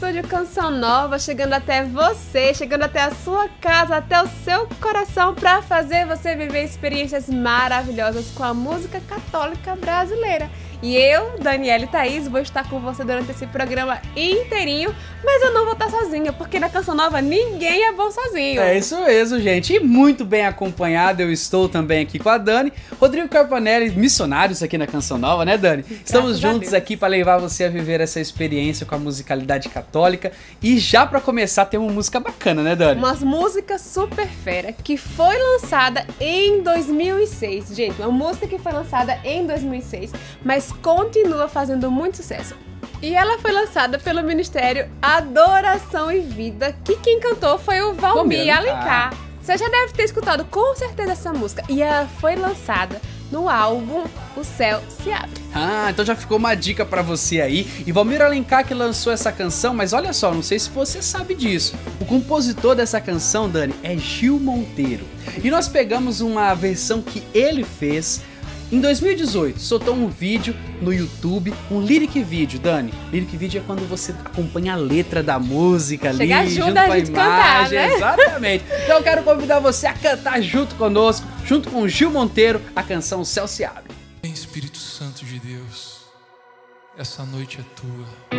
Estúdio Canção Nova, chegando até você, chegando até a sua casa, até o seu coração, para fazer você viver experiências maravilhosas com a música católica brasileira. E eu, Daniele Thaís, vou estar com você durante esse programa inteirinho, mas eu não vou estar sozinha, porque na Canção Nova ninguém é bom sozinho. É isso mesmo, gente. E muito bem acompanhada, eu estou também aqui com a Dani. Rodrigo Carpanelli, missionários aqui na Canção Nova, né, Dani? Estamos juntos aqui para levar você a viver essa experiência com a musicalidade católica. E já para começar, tem uma música bacana, né, Dani? Uma música super fera, que foi lançada em 2006. Gente, uma música que foi lançada em 2006, mas continua fazendo muito sucesso. E ela foi lançada pelo Ministério Adoração e Vida, que quem cantou foi o Valmir Alencar. Você já deve ter escutado com certeza essa música. E ela foi lançada no álbum O Céu Se Abre. Ah, então já ficou uma dica pra você aí. E Valmir Alencar que lançou essa canção, mas olha só, não sei se você sabe disso. O compositor dessa canção, Dani, é Gil Monteiro. E nós pegamos uma versão que ele fez. Em 2018, soltou um vídeo no YouTube, um lyric vídeo, Dani. Lyric vídeo é quando você acompanha a letra da música ali, junto com a imagem, cantar, né? Exatamente. Então eu quero convidar você a cantar junto conosco, junto com o Gil Monteiro, a canção O Céu Se Abre. Vem, Espírito Santo de Deus, essa noite é tua.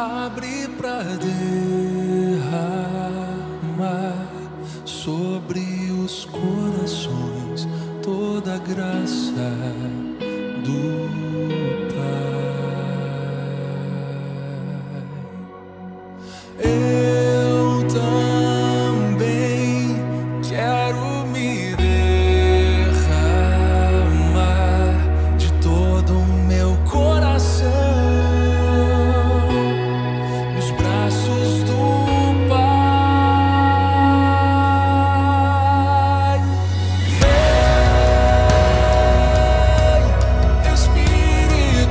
Abre pra derramar sobre os corações toda a graça do Pai. Eu também quero me derramar de todo o meu coração. Vem, Espírito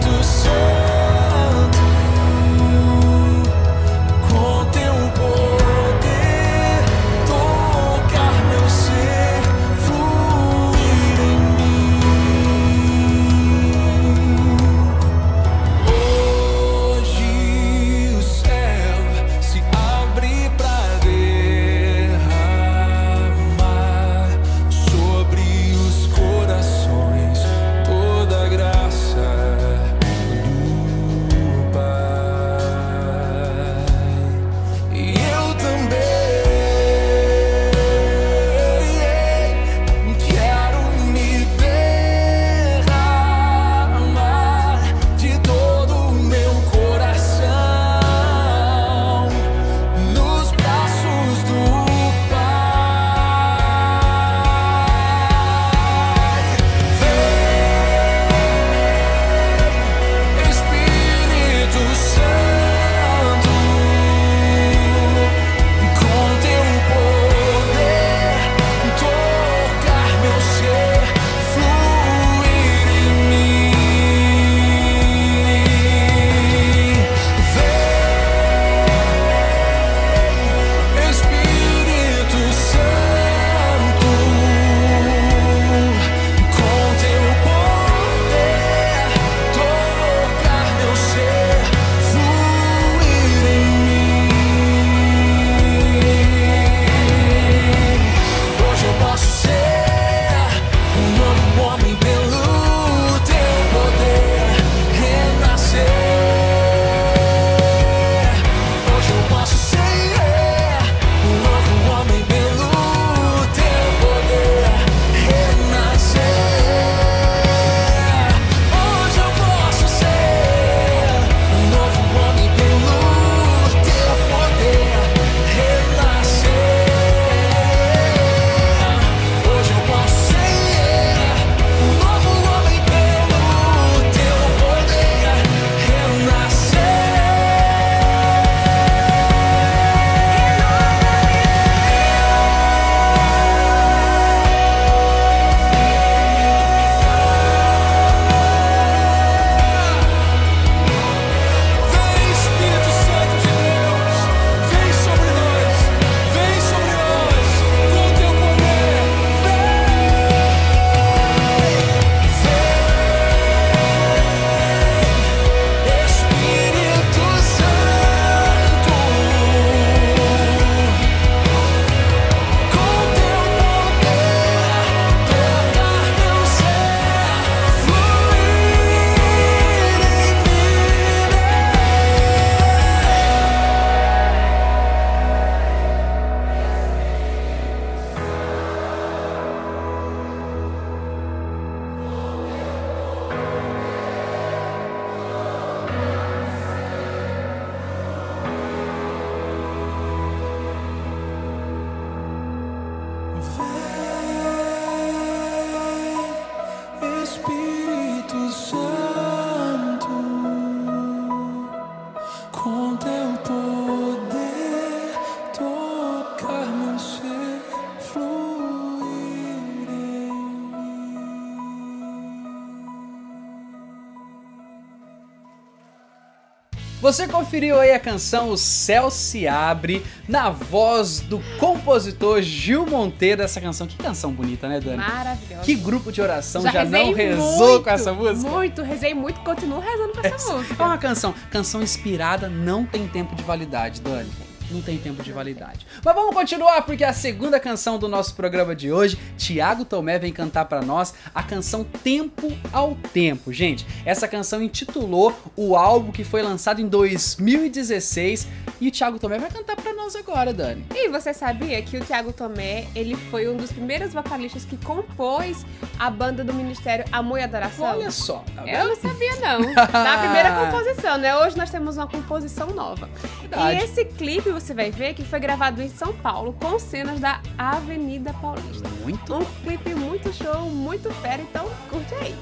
Você conferiu aí a canção O Céu Se Abre, na voz do compositor Gil Monteiro, essa canção. Que canção bonita, né, Dani? Maravilhosa. Que grupo de oração já não rezou muito, com essa música? Muito, rezei muito, continuo rezando com essa música. É uma canção inspirada, não tem tempo de validade, Dani. Não tem tempo de validade. Mas vamos continuar, porque a segunda canção do nosso programa de hoje, Tiago Tomé vem cantar pra nós a canção Tempo ao Tempo. Gente, essa canção intitulou o álbum que foi lançado em 2016 e o Tiago Tomé vai cantar pra nós agora, Dani. E você sabia que o Tiago Tomé, ele foi um dos primeiros vocalistas que compôs a banda do Ministério Amor e Adoração? Olha só, tá vendo? Eu não sabia não, na primeira composição, né? Hoje nós temos uma composição nova. Verdade. E esse clipe você vai ver que foi gravado em São Paulo com cenas da Avenida Paulista. Muito um clipe muito show, muito fera, então curte aí.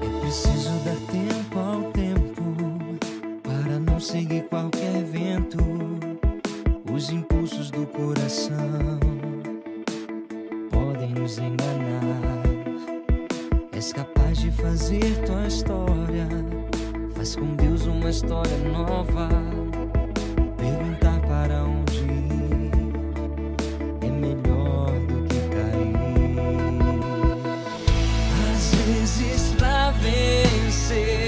É preciso dar tempo ao tempo para não seguir qualquer vento. Os impulsos do coração podem nos enganar. És capaz de fazer tua história, faz com Deus uma história nova. Perguntar para onde ir é melhor do que cair. Às vezes pra vencer é preciso perder.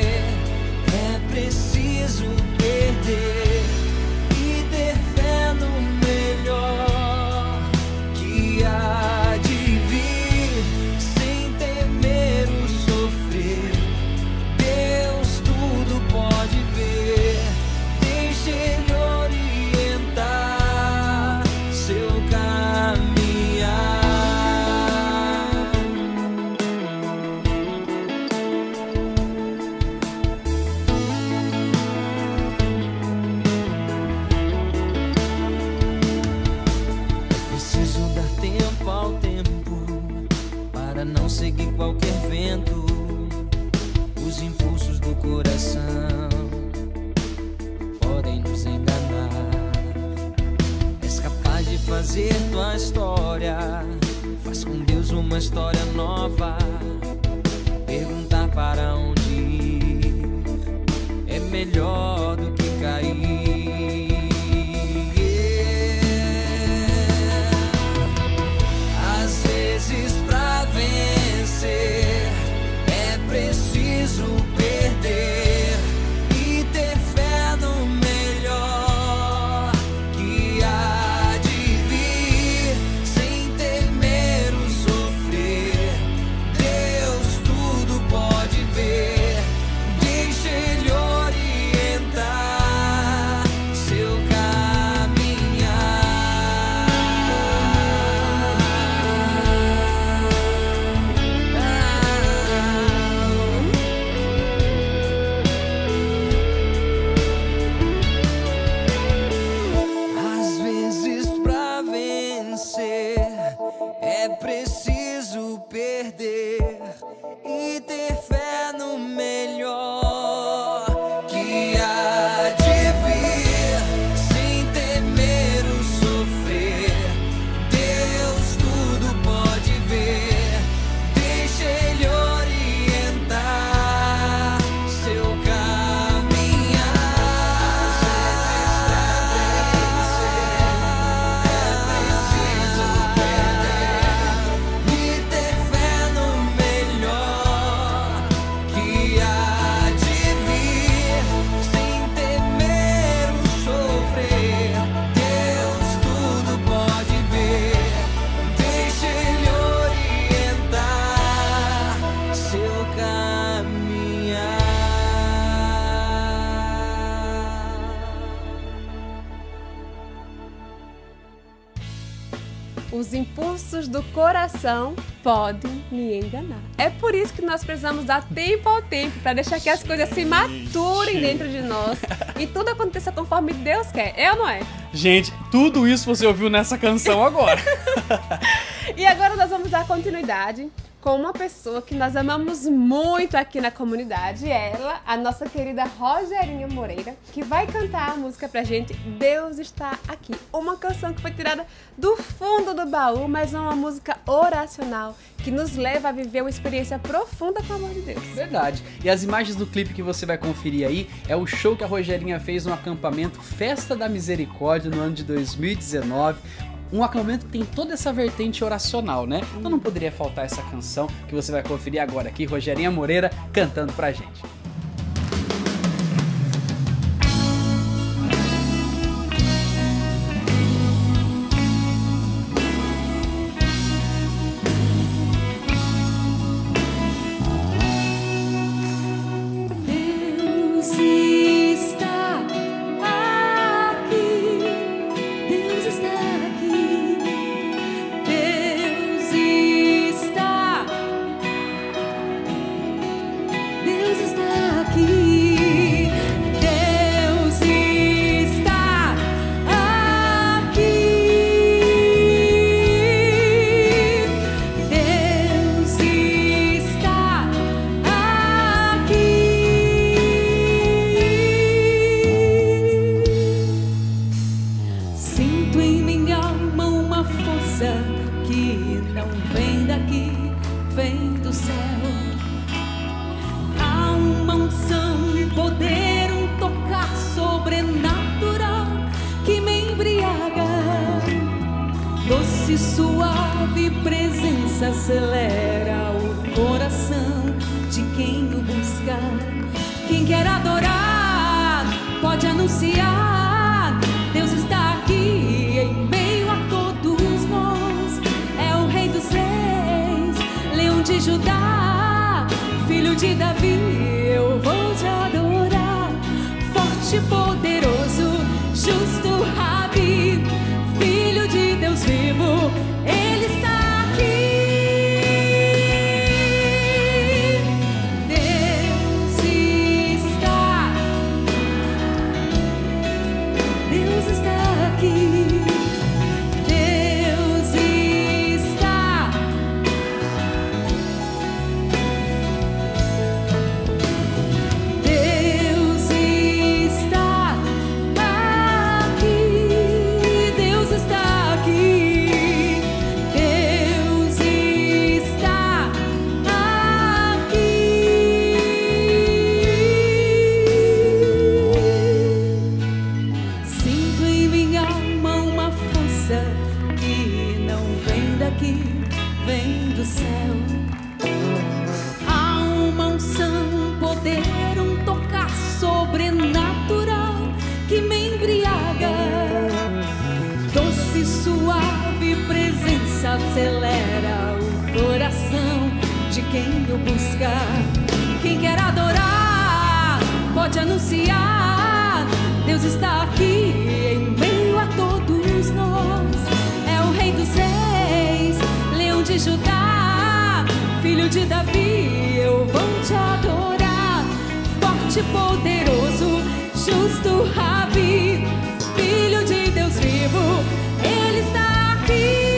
Fazer tua história, faz com Deus uma história nova. Perguntar para onde ir é melhor do que cair. Às vezes pra vencer é preciso perder. Os impulsos do coração podem me enganar. É por isso que nós precisamos dar tempo ao tempo, para deixar que as coisas se maturem dentro de nós e tudo aconteça conforme Deus quer, é ou não é? Gente, tudo isso você ouviu nessa canção agora. E agora nós vamos dar continuidade com uma pessoa que nós amamos muito aqui na comunidade, ela, a nossa querida Rogerinha Moreira, que vai cantar a música pra gente, Deus Está Aqui. Uma canção que foi tirada do fundo do baú, mas é uma música oracional, que nos leva a viver uma experiência profunda com o amor de Deus. Verdade. E as imagens do clipe que você vai conferir aí é o show que a Rogerinha fez no acampamento Festa da Misericórdia no ano de 2019, um acampamento que tem toda essa vertente oracional, né? Então não poderia faltar essa canção que você vai conferir agora aqui, Rogerinha Moreira cantando pra gente. Suave presença acelera o coração de quem o busca. Quem quer adorar pode anunciar: Deus está aqui em meio a todos nós. É o Rei dos Reis, Leão de Judá, Filho de Davi, eu vou te adorar. Forte, poderoso, justo, Rabi, Filho de Deus vivo. Ele está aqui. Deus está aqui. Deus está. Deus está aqui. Deus está aqui. Acelera o coração de quem o busca. Quem quer adorar pode anunciar: Deus está aqui em meio a todos nós. É o Rei dos Reis, Leão de Judá, Filho de Davi, eu vou te adorar. Forte, poderoso, justo, Rabi, Filho de Deus vivo, Ele está aqui.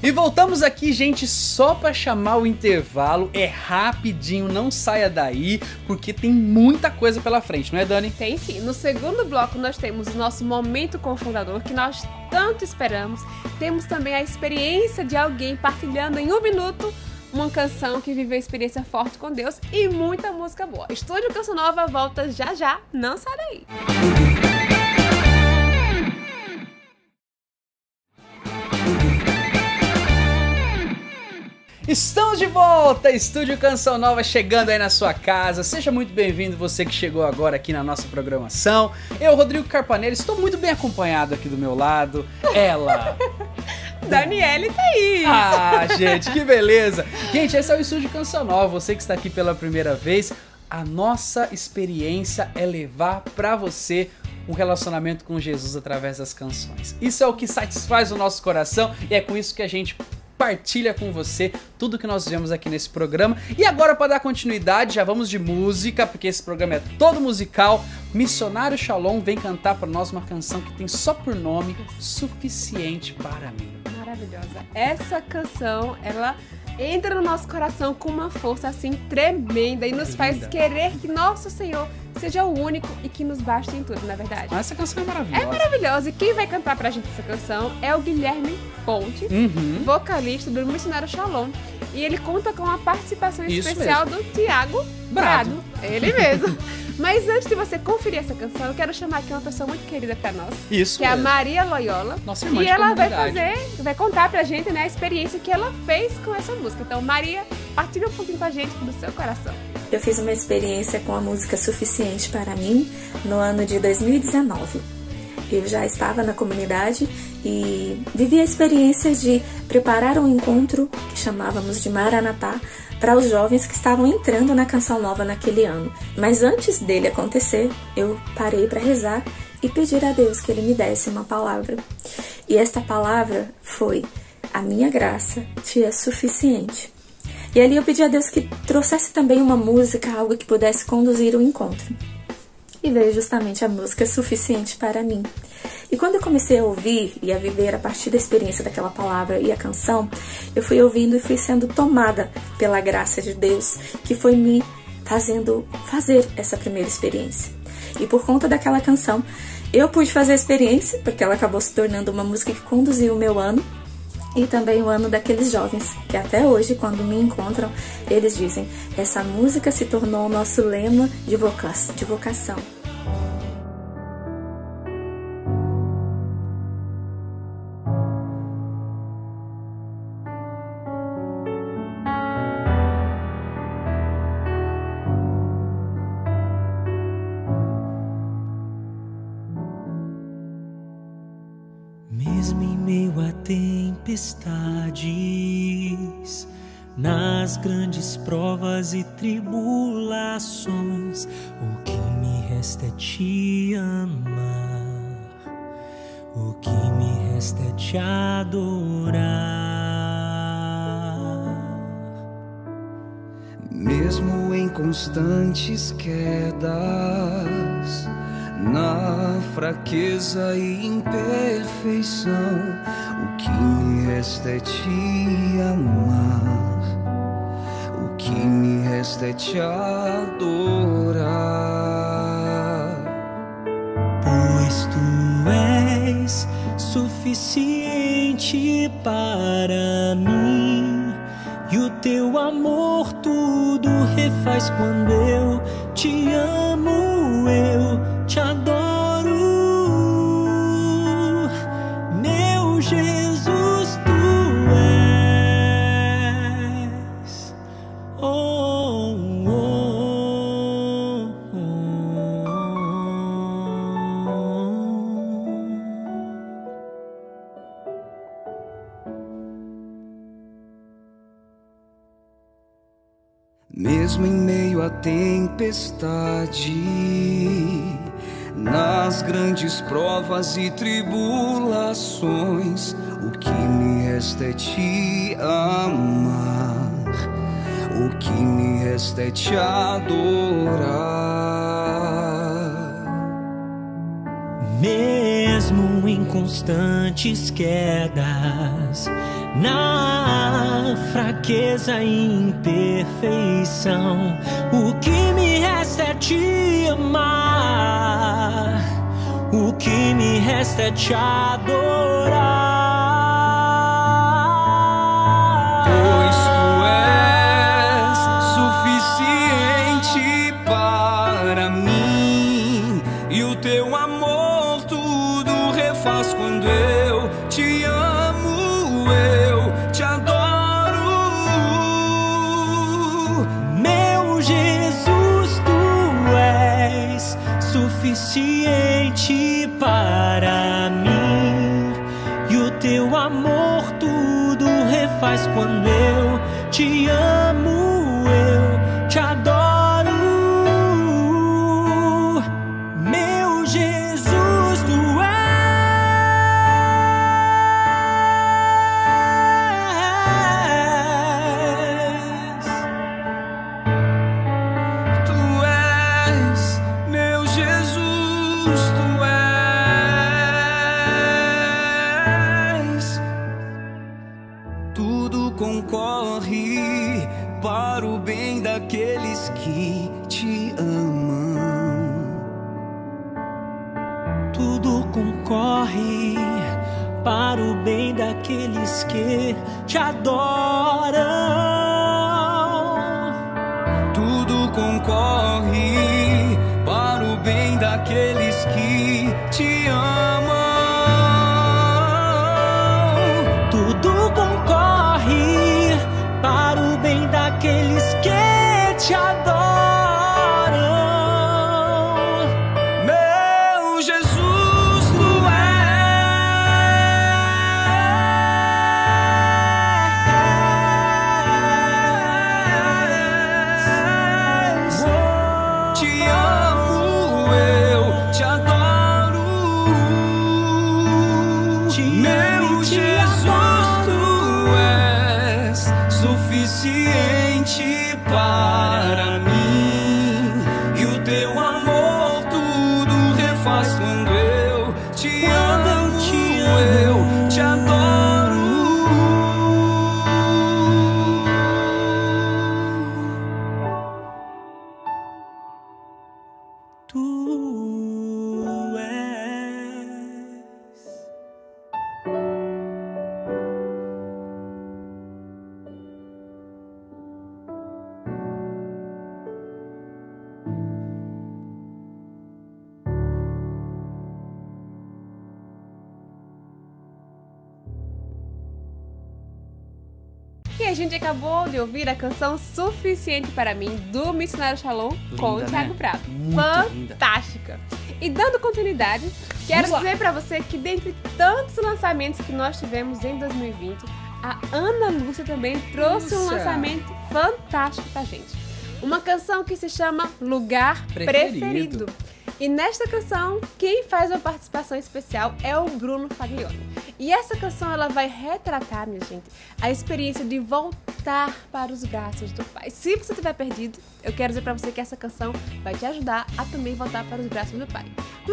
E voltamos aqui, gente, só para chamar o intervalo, é rapidinho, não saia daí, porque tem muita coisa pela frente, não é, Dani? Tem sim. No segundo bloco nós temos o nosso momento com o fundador, que nós tanto esperamos. Temos também a experiência de alguém partilhando em um minuto uma canção que viveu experiência forte com Deus e muita música boa. Estúdio Canção Nova volta já já, não sai daí! Estamos de volta! Estúdio Canção Nova chegando aí na sua casa. Seja muito bem-vindo você que chegou agora aqui na nossa programação. Eu, Rodrigo Carpanelli, estou muito bem acompanhado aqui do meu lado. Ela... Daniele Thaís! Ah, gente, que beleza! Gente, esse é o Estúdio Canção Nova. Você que está aqui pela primeira vez, a nossa experiência é levar para você um relacionamento com Jesus através das canções. Isso é o que satisfaz o nosso coração e é com isso que a gente partilha com você tudo que nós vivemos aqui nesse programa. E agora, para dar continuidade, já vamos de música, porque esse programa é todo musical. Missionário Shalom vem cantar para nós uma canção que tem só por nome Suficiente Para Mim. Maravilhosa. Essa canção, ela entra no nosso coração com uma força assim tremenda e nos faz querer que nosso Senhor seja o único e que nos baste em tudo, na verdade. Essa canção é maravilhosa. É maravilhosa. E quem vai cantar pra gente essa canção é o Guilherme Pontes, vocalista do Missionário Shalom. E ele conta com a participação especial do Tiago Prado. Ele mesmo. Mas antes de você conferir essa canção, eu quero chamar aqui uma pessoa muito querida pra nós. Isso. Que é a Maria Loyola. Nossa irmã. E ela vai contar pra gente, né, a experiência que ela fez com essa música. Então, Maria, partilha um pouquinho com a gente do seu coração. Eu fiz uma experiência com a música Suficiente Para Mim no ano de 2019. Eu já estava na comunidade e vivi a experiência de preparar um encontro que chamávamos de Maranatá para os jovens que estavam entrando na Canção Nova naquele ano. Mas antes dele acontecer, eu parei para rezar e pedir a Deus que Ele me desse uma palavra. E esta palavra foi: a minha graça te é suficiente. E ali eu pedi a Deus que trouxesse também uma música, algo que pudesse conduzir o encontro. E veio justamente a música Suficiente Para Mim. E quando eu comecei a ouvir e a viver a partir da experiência daquela palavra e a canção, eu fui ouvindo e fui sendo tomada pela graça de Deus, que foi me fazendo fazer essa primeira experiência. E por conta daquela canção, eu pude fazer a experiência, porque ela acabou se tornando uma música que conduziu o meu ano, e também o ano daqueles jovens, que até hoje, quando me encontram, eles dizem: essa música se tornou o nosso lema de vocação. Mesmo em meio a tempestades, nas grandes provas e tribulações, o que me resta é te amar, o que me resta é te adorar. Mesmo em constantes quedas, na fraqueza e imperfeição, o que me resta é te amar, o que me resta é te adorar. Pois tu és suficiente para mim, e o teu amor tudo refaz. Quando eu te amo, eu te adoro, meu Jesus, tu és. Oh, oh, oh. Mesmo em meio à tempestade, nas grandes provas e tribulações, o que me resta é te amar, o que me resta é te adorar. Mesmo em constantes quedas, na fraqueza e imperfeição, o que me resta é te amar, o que me resta é te adorar. Pois tu és teu amor tudo refaz quando eu te amo, eu te adoro. Meu Jesus, tu és suficiente para mim, e o teu amor tudo refaz quando eu te amo, eu te adoro. Corre para o bem daqueles que te adoram. Tudo concorre para o bem daqueles que te amam. Tudo concorre para o bem daqueles que te adoram. A gente acabou de ouvir a canção Suficiente Para Mim, do Missionário Shalom, com o Tiago Prado. Fantástica! E dando continuidade, quero dizer para você que dentre tantos lançamentos que nós tivemos em 2020, a Ana Lúcia também trouxe um lançamento fantástico pra gente. Uma canção que se chama Lugar Preferido. E nesta canção, quem faz uma participação especial é o Bruno Faglioni. E essa canção, ela vai retratar, minha gente, a experiência de voltar para os braços do Pai. Se você tiver perdido, eu quero dizer para você que essa canção vai te ajudar a também voltar para os braços do Pai.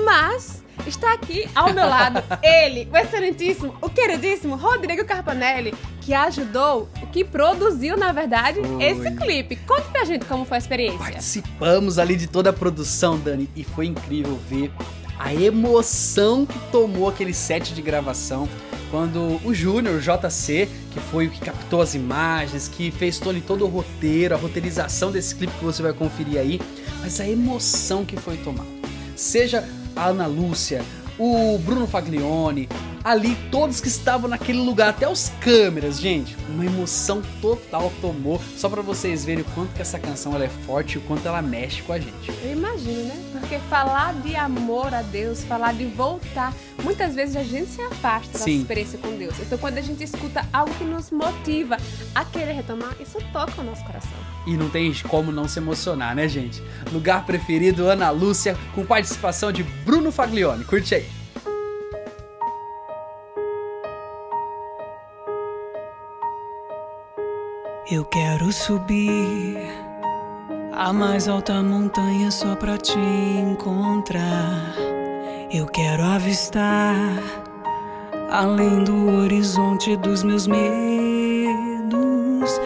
Mas está aqui ao meu lado ele, o excelentíssimo, o queridíssimo Rodrigo Carpanelli, que ajudou, que produziu, na verdade, esse clipe. Conta pra gente como foi a experiência. Participamos ali de toda a produção, Dani, e foi incrível ver a emoção que tomou aquele set de gravação quando o Júnior, o JC, que foi o que captou as imagens, que fez todo o roteiro, a roteirização desse clipe que você vai conferir aí, mas a emoção que foi tomada. Seja a Ana Lúcia, o Bruno Faglioni, ali todos que estavam naquele lugar, até os câmeras, gente, uma emoção total tomou, só pra vocês verem o quanto que essa canção ela é forte e o quanto ela mexe com a gente. Eu imagino, né? Porque falar de amor a Deus, falar de voltar, muitas vezes a gente se afasta da nossa experiência com Deus. Então quando a gente escuta algo que nos motiva a querer retomar, isso toca o nosso coração. E não tem como não se emocionar, né, gente? Lugar Preferido, Ana Lúcia, com participação de Bruno Faglioni. Curte aí. Eu quero subir a mais alta montanha só pra te encontrar. Eu quero avistar além do horizonte dos meus medos.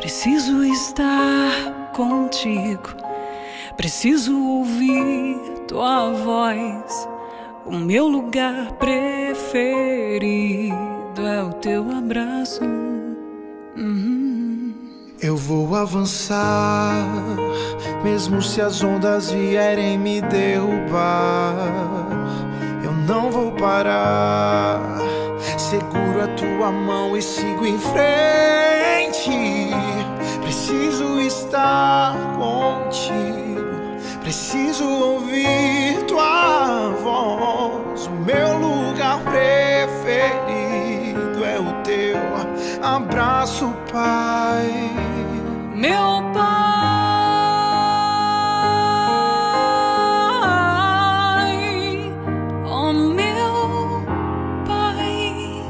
Preciso estar contigo, preciso ouvir tua voz. O meu lugar preferido é o teu abraço. Eu vou avançar Mesmo se as ondas vierem me derrubar, eu não vou parar. Seguro a tua mão e sigo em frente. Preciso estar contigo, preciso ouvir tua voz. O meu lugar preferido é o teu abraço, Pai. Meu Pai,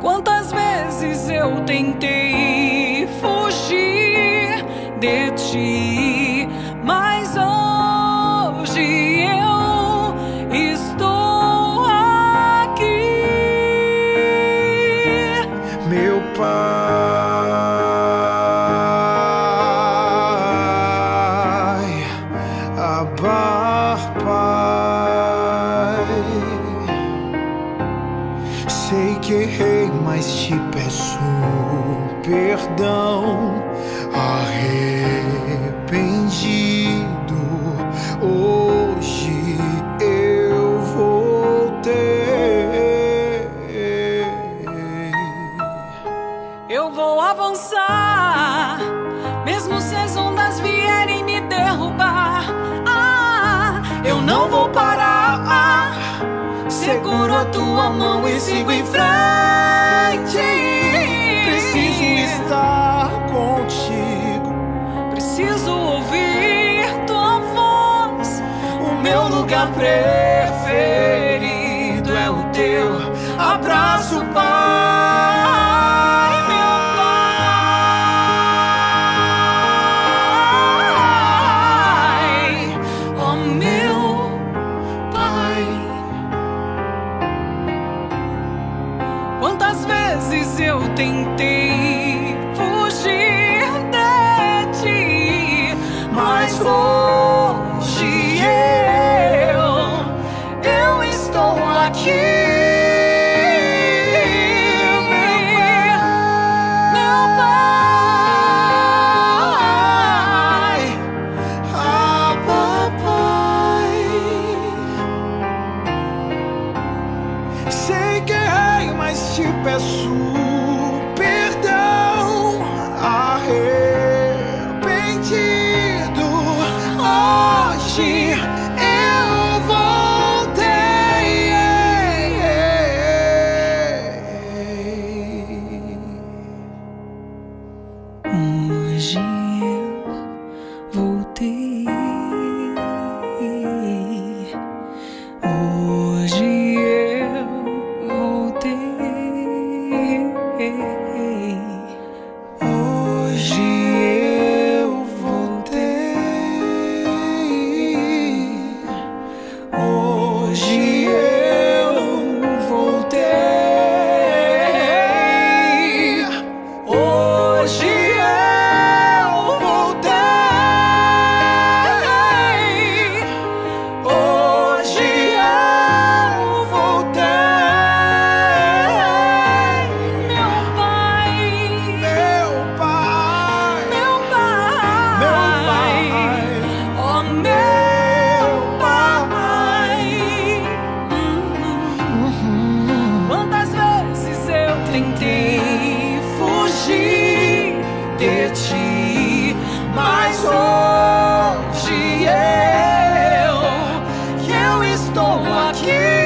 quantas vezes eu tentei fugir de ti, mas hoje eu estou aqui. Meu Pai, Abá, Pai, sei que errei, mas te peço perdão. Arrependido, hoje eu voltei. Eu vou avançar, mesmo se as ondas vierem me derrubar. Ah, eu não vou parar. Ah, seguro a tua mão e sigo em frente. Preciso estar contigo, preciso ouvir tua voz. O meu lugar preferido é o teu abraço, Pai. Tentei fugir de ti, mas hoje eu estou aqui.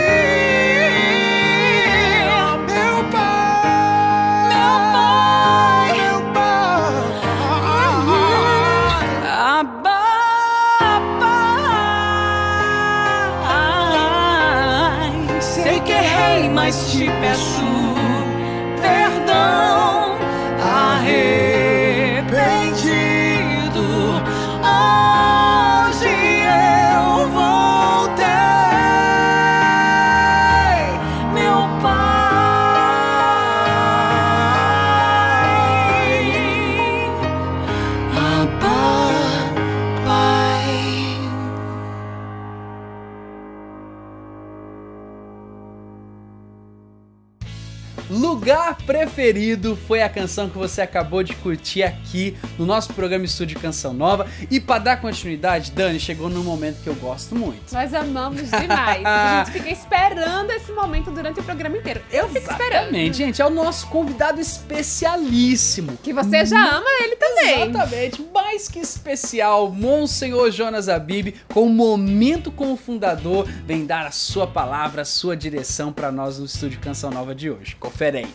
Lugar Preferido foi a canção que você acabou de curtir aqui no nosso programa Estúdio Canção Nova. E para dar continuidade, Dani, chegou num momento que eu gosto muito. Nós amamos demais. A gente fica esperando esse momento durante o programa inteiro. Eu fico esperando. Exatamente, gente. É o nosso convidado especialíssimo. Que você já ama ele também. Exatamente. Mais que especial, Monsenhor Jonas Abib, com o Momento com o Fundador, vem dar a sua palavra, a sua direção para nós no Estúdio Canção Nova de hoje. Confere aí.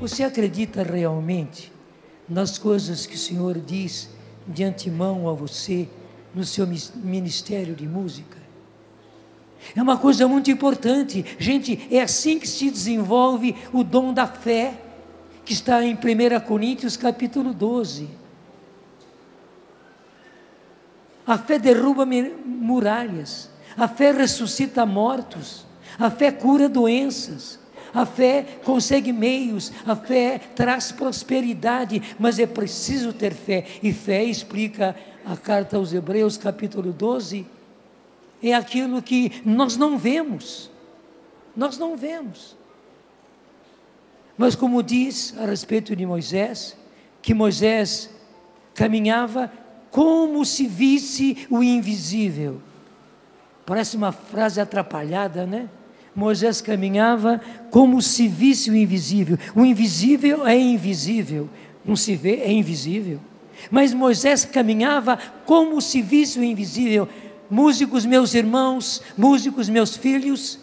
Você acredita realmente nas coisas que o Senhor diz de antemão a você no seu ministério de música? É uma coisa muito importante. Gente, é assim que se desenvolve o dom da fé, que está em 1 Coríntios capítulo 12. A fé derruba muralhas, a fé ressuscita mortos, a fé cura doenças, a fé consegue meios, a fé traz prosperidade, mas é preciso ter fé. E fé, explica a carta aos Hebreus capítulo 12, é aquilo que nós não vemos, mas como diz a respeito de Moisés, que Moisés caminhava como se visse o invisível. Parece uma frase atrapalhada, né? Moisés caminhava como se visse o invisível. O invisível é invisível, não se vê, é invisível. Mas Moisés caminhava como se visse o invisível. Músicos, meus irmãos, músicos, meus filhos,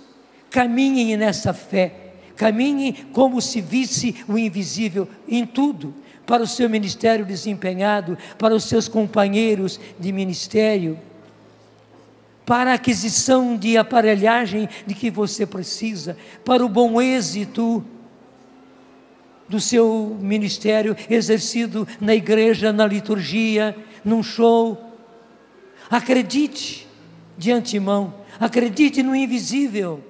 caminhem nessa fé. Caminhem como se visse o invisível em tudo. Para o seu ministério desempenhado, para os seus companheiros de ministério, para a aquisição de aparelhagem de que você precisa, para o bom êxito do seu ministério exercido na igreja, na liturgia, num show. Acredite de antemão, acredite no invisível.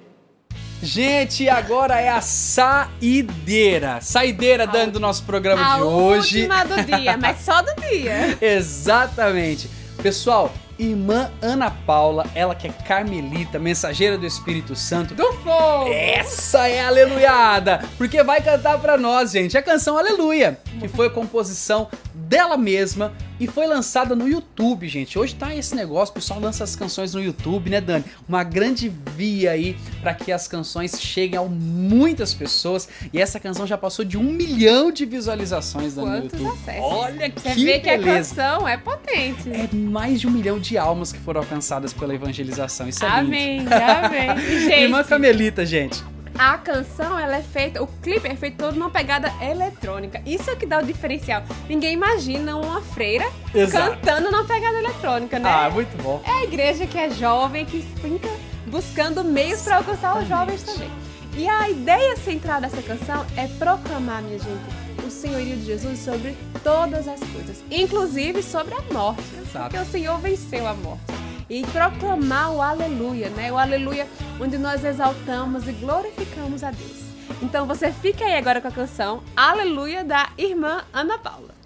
Gente, agora é a saideira. Saideira, Dani, do nosso programa de hoje. A última do dia, mas só do dia. Exatamente. Pessoal, Irmã Ana Paula, ela que é carmelita, mensageira do Espírito Santo. Do fogo! Essa é a aleluiada! Porque vai cantar pra nós, gente, a canção Aleluia, que foi a composição dela mesma e foi lançada no YouTube, gente. Hoje tá esse negócio, o pessoal lança as canções no YouTube, né, Dani? Uma grande via aí pra que as canções cheguem a muitas pessoas. E essa canção já passou de 1 milhão de visualizações, Dani, no YouTube. Quantos acessos? Olha que beleza! Você vê que a canção é potente. É mais de 1 milhão de almas que foram alcançadas pela evangelização. Isso é lindo. Amém, amém. Gente, Irmã Carmelita, gente. A canção, ela é feita, o clipe é feito todo numa pegada eletrônica. Isso é o que dá o diferencial. Ninguém imagina uma freira Exato. Cantando numa pegada eletrônica, né? Ah, muito bom. É a igreja que é jovem, que fica buscando meios para alcançar os jovens também. E a ideia central dessa canção é proclamar, minha gente, o senhorio de Jesus sobre todas as coisas, inclusive sobre a morte, Exato. Porque o Senhor venceu a morte. E proclamar o Aleluia, né? O Aleluia onde nós exaltamos e glorificamos a Deus. Então você fica aí agora com a canção Aleluia da Irmã Ana Paula.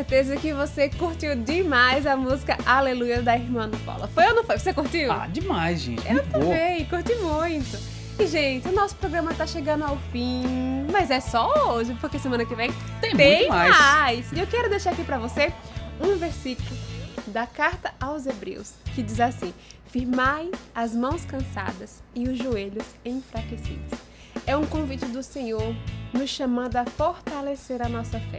certeza que você curtiu demais a música Aleluia da Irmã Ana Paula. Foi ou não foi? Você curtiu? Ah, demais, gente. Eu também, curti muito. E, gente, o nosso programa tá chegando ao fim, mas é só hoje, porque semana que vem tem mais. E eu quero deixar aqui pra você um versículo da carta aos Hebreus, que diz assim: firmai as mãos cansadas e os joelhos enfraquecidos. É um convite do Senhor nos chamando a fortalecer a nossa fé.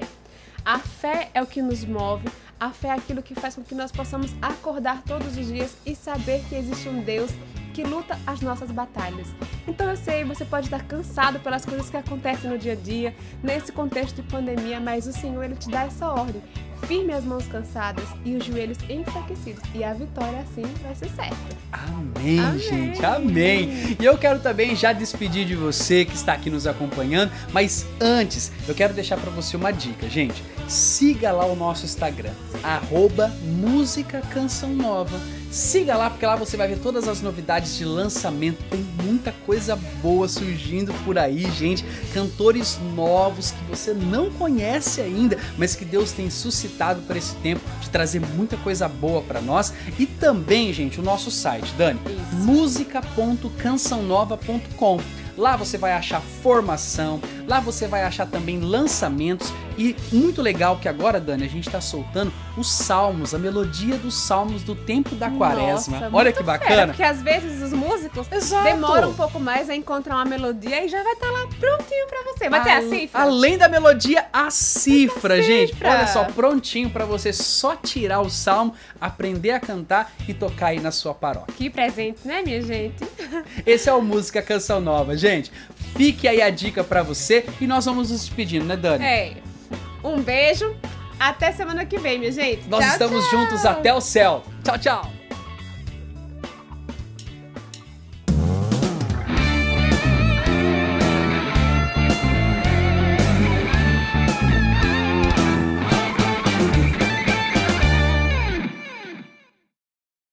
A fé é o que nos move, a fé é aquilo que faz com que nós possamos acordar todos os dias e saber que existe um Deus que luta as nossas batalhas. Então eu sei, você pode estar cansado pelas coisas que acontecem no dia a dia, nesse contexto de pandemia, mas o Senhor, Ele te dá essa ordem: firme as mãos cansadas e os joelhos enfraquecidos, e a vitória assim vai ser certa. Amém, gente, amém. E eu quero também já despedir de você que está aqui nos acompanhando, mas antes eu quero deixar para você uma dica, gente. Siga lá o nosso Instagram, @musicacançãonova. Siga lá, porque lá você vai ver todas as novidades de lançamento. Tem muita coisa boa surgindo por aí, gente. Cantores novos que você não conhece ainda, mas que Deus tem suscitado por esse tempo de trazer muita coisa boa para nós. E também, gente, o nosso site, Dani, musica.cançãonova.com. Lá você vai achar formação, lá você vai achar também lançamentos. E muito legal que agora, Dani, a gente está soltando os salmos, a melodia dos salmos do tempo da quaresma. Nossa, olha que bacana. Fera, porque às vezes os músicos demoram um pouco mais a encontrar uma melodia e já vai estar lá prontinho para você. Vai ter a cifra. Além da melodia, a cifra, gente. Olha só, prontinho para você só tirar o salmo, aprender a cantar e tocar aí na sua paróquia. Que presente, né, minha gente? Esse é o Música Canção Nova, gente. Fique aí a dica para você e nós vamos nos despedindo, né, Dani? É. Um beijo, até semana que vem, minha gente. Nós estamos juntos até o céu. Tchau, tchau.